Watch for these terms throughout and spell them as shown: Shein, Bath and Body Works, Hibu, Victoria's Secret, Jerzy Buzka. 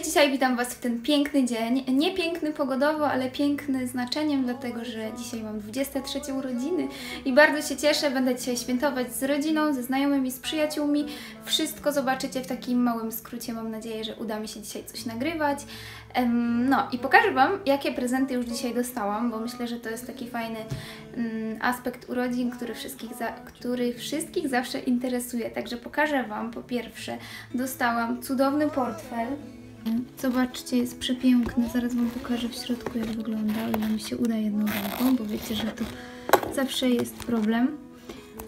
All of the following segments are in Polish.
Cześć, dzisiaj witam Was w ten piękny dzień. Nie piękny pogodowo, ale piękny znaczeniem, dlatego że dzisiaj mam 23 urodziny i bardzo się cieszę. Będę dzisiaj świętować z rodziną, ze znajomymi, z przyjaciółmi. Wszystko zobaczycie w takim małym skrócie. Mam nadzieję, że uda mi się dzisiaj coś nagrywać. No i pokażę Wam, jakie prezenty już dzisiaj dostałam, bo myślę, że to jest taki fajny aspekt urodzin, który wszystkich zawsze interesuje. Także pokażę Wam, po pierwsze, dostałam cudowny portfel. Zobaczcie, jest przepiękny. Zaraz Wam pokażę w środku, jak wygląda, ile mi się uda jedną ręką, bo wiecie, że to zawsze jest problem.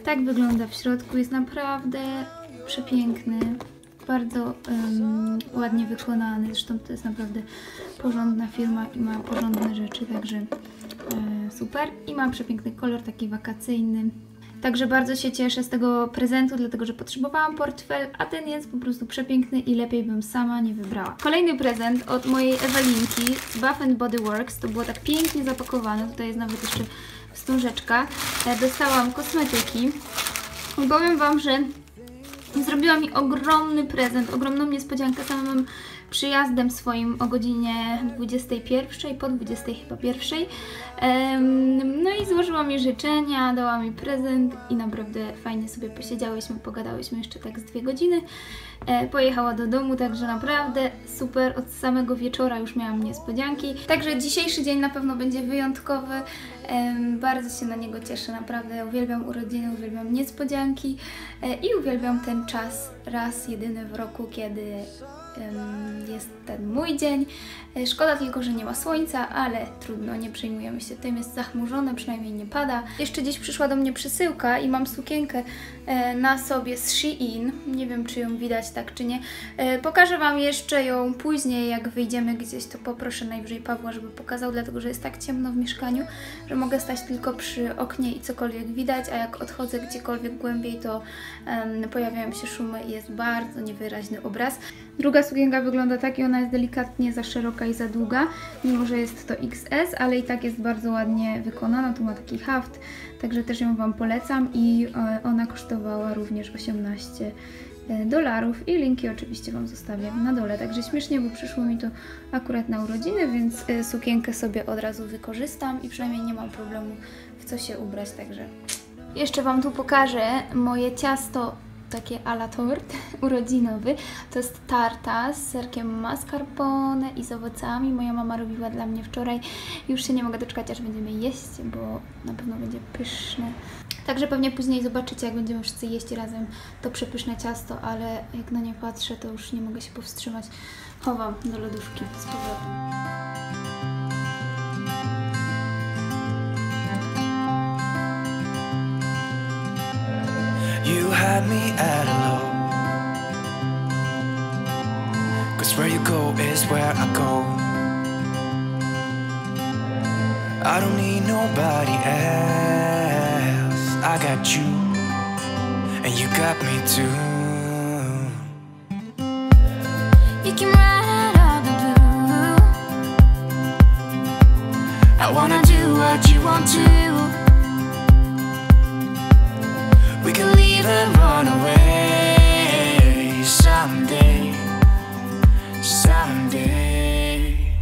Tak wygląda w środku, jest naprawdę przepiękny, bardzo ładnie wykonany. Zresztą to jest naprawdę porządna firma i ma porządne rzeczy, także super. I ma przepiękny kolor, taki wakacyjny. Także bardzo się cieszę z tego prezentu, dlatego że potrzebowałam portfel, a ten jest po prostu przepiękny i lepiej bym sama nie wybrała. Kolejny prezent od mojej Ewelinki z Bath and Body Works. To było tak pięknie zapakowane, tutaj jest nawet jeszcze wstążeczka. Dostałam kosmetyki i powiem Wam, że zrobiła mi ogromny prezent, ogromną niespodziankę samym przyjazdem swoim o godzinie 21, po 20 chyba pierwszej. No i złożyła mi życzenia, dała mi prezent i naprawdę fajnie sobie posiedziałyśmy, pogadałyśmy jeszcze tak z 2 godziny. Pojechała do domu, także naprawdę super. Od samego wieczora już miałam niespodzianki. Także dzisiejszy dzień na pewno będzie wyjątkowy. Bardzo się na niego cieszę, naprawdę uwielbiam urodziny, uwielbiam niespodzianki i uwielbiam ten czas raz jedyny w roku, kiedy jest ten mój dzień. Szkoda tylko, że nie ma słońca, ale trudno, nie przejmujemy się tym, jest zachmurzone, przynajmniej nie pada. Jeszcze dziś przyszła do mnie przesyłka i mam sukienkę na sobie z Shein. Nie wiem, czy ją widać tak, czy nie. Pokażę Wam jeszcze ją później, jak wyjdziemy gdzieś, to poproszę najwyżej Pawła, żeby pokazał, dlatego że jest tak ciemno w mieszkaniu, że mogę stać tylko przy oknie i cokolwiek widać, a jak odchodzę gdziekolwiek głębiej, to pojawiają się szumy i jest bardzo niewyraźny obraz. Druga sukienka wygląda tak i ona jest delikatnie za szeroka i za długa, mimo że jest to XS, ale i tak jest bardzo ładnie wykonana, tu ma taki haft, także też ją Wam polecam i ona kosztowała również $18 i linki oczywiście Wam zostawię na dole, także śmiesznie, bo przyszło mi to akurat na urodziny, więc sukienkę sobie od razu wykorzystam i przynajmniej nie mam problemu w co się ubrać, także... Jeszcze Wam tu pokażę moje ciasto takie à la tort urodzinowy. To jest tarta z serkiem mascarpone i z owocami. Moja mama robiła dla mnie wczoraj. Już się nie mogę doczekać, aż będziemy jeść, bo na pewno będzie pyszne. Także pewnie później zobaczycie, jak będziemy wszyscy jeść razem to przepyszne ciasto, ale jak na nie patrzę, to już nie mogę się powstrzymać. Chowam do lodówki z powrotem. You had me at a low, 'cause where you go is where I go. I don't need nobody else. I got you, and you got me too. You came right out of the blue. I wanna do what you want to. We can leave and run away someday, someday.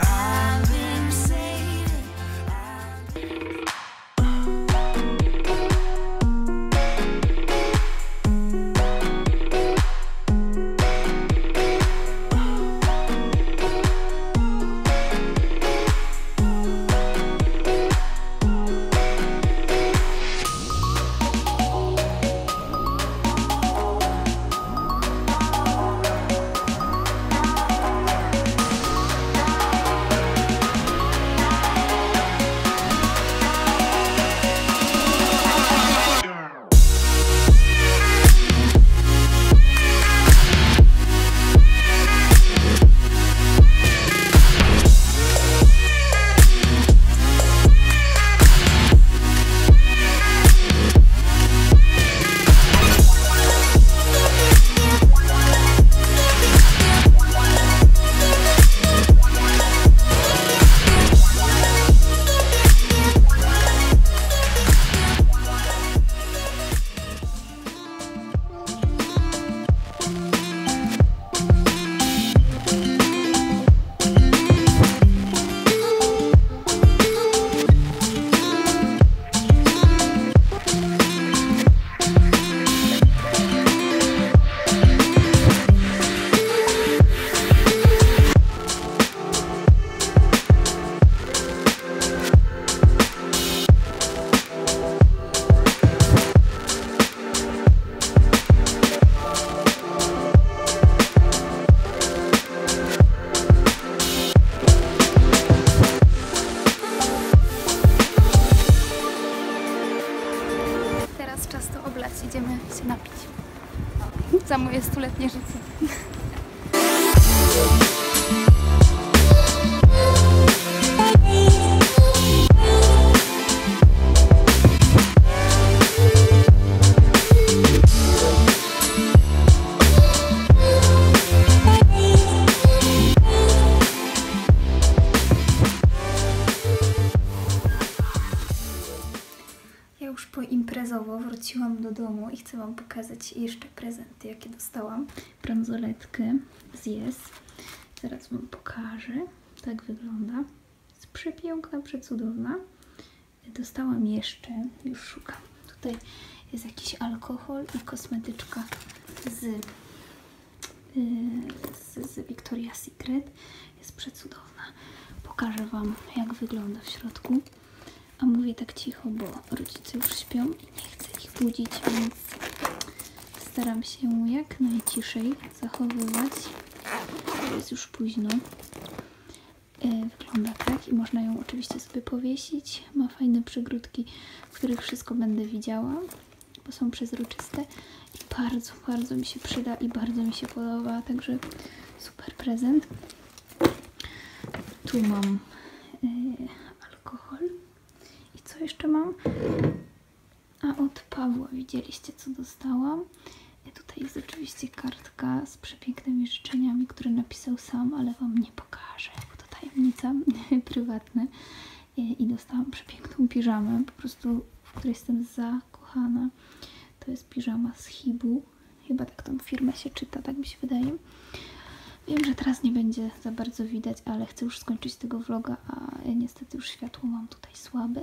I've been saving. oblać, idziemy się napić. Za moje 100-letnie życie. Wróciłam do domu i chcę wam pokazać jeszcze prezenty, jakie dostałam. Bransoletkę z Yes. Zaraz wam pokażę. Tak wygląda. Jest przepiękna, przecudowna. Dostałam jeszcze, już szukam. Tutaj jest jakiś alkohol i kosmetyczka z Victoria's Secret. Jest przecudowna. Pokażę wam, jak wygląda w środku. A mówię tak cicho, bo rodzice już śpią i nie chcę ich budzić, więc staram się jak najciszej zachowywać. Jest już późno. Wygląda tak i można ją oczywiście sobie powiesić. Ma fajne przygródki, w których wszystko będę widziała, bo są przezroczyste. I bardzo, bardzo mi się przyda i bardzo mi się podoba, także super prezent. Tu mam alkohol. Co jeszcze mam? A od Pawła widzieliście, co dostałam. Tutaj jest oczywiście kartka z przepięknymi życzeniami, które napisał sam, ale wam nie pokażę, bo to tajemnica prywatna. I dostałam przepiękną piżamę, po prostu, w której jestem zakochana. To jest piżama z Hibu. Chyba tak tą firmę się czyta, tak mi się wydaje. Wiem, że teraz nie będzie za bardzo widać, ale chcę już skończyć tego vloga, a niestety już światło mam tutaj słabe.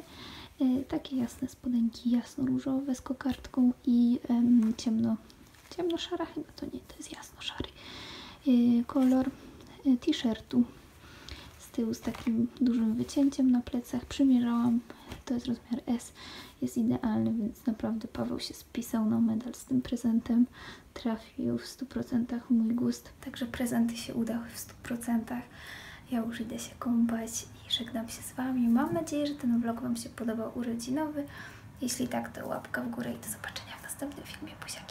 Takie jasne spodenki, jasno-różowe z kokardką i ciemno-szara, chyba to nie, to jest jasno-szary kolor t-shirtu z tyłu z takim dużym wycięciem na plecach. Przymierzałam, to jest rozmiar S, jest idealny, więc naprawdę Paweł się spisał na medal z tym prezentem. Trafił w 100% w mój gust. Także prezenty się udały w 100%. Ja już idę się kąpać i żegnam się z wami. Mam nadzieję, że ten vlog wam się podobał urodzinowy. Jeśli tak, to łapka w górę i do zobaczenia w następnym filmie. Buziaki!